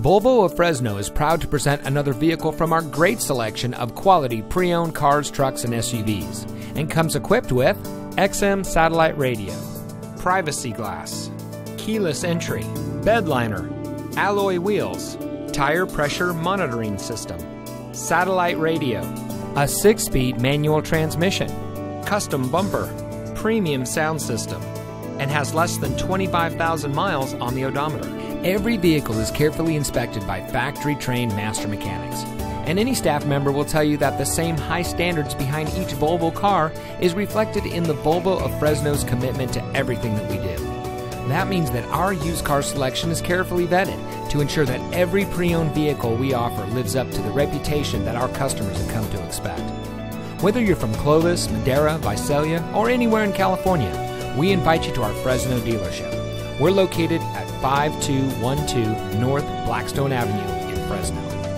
Volvo of Fresno is proud to present another vehicle from our great selection of quality pre-owned cars, trucks, and SUVs, and comes equipped with XM satellite radio, privacy glass, keyless entry, bed liner, alloy wheels, tire pressure monitoring system, satellite radio, a 6-speed manual transmission, custom bumper, premium sound system, and has less than 25,000 miles on the odometer. Every vehicle is carefully inspected by factory-trained master mechanics, and any staff member will tell you that the same high standards behind each Volvo car is reflected in the Volvo of Fresno's commitment to everything that we do. That means that our used car selection is carefully vetted to ensure that every pre-owned vehicle we offer lives up to the reputation that our customers have come to expect. Whether you're from Clovis, Madera, Visalia, or anywhere in California, we invite you to our Fresno dealership. We're located at 5212 North Blackstone Avenue in Fresno.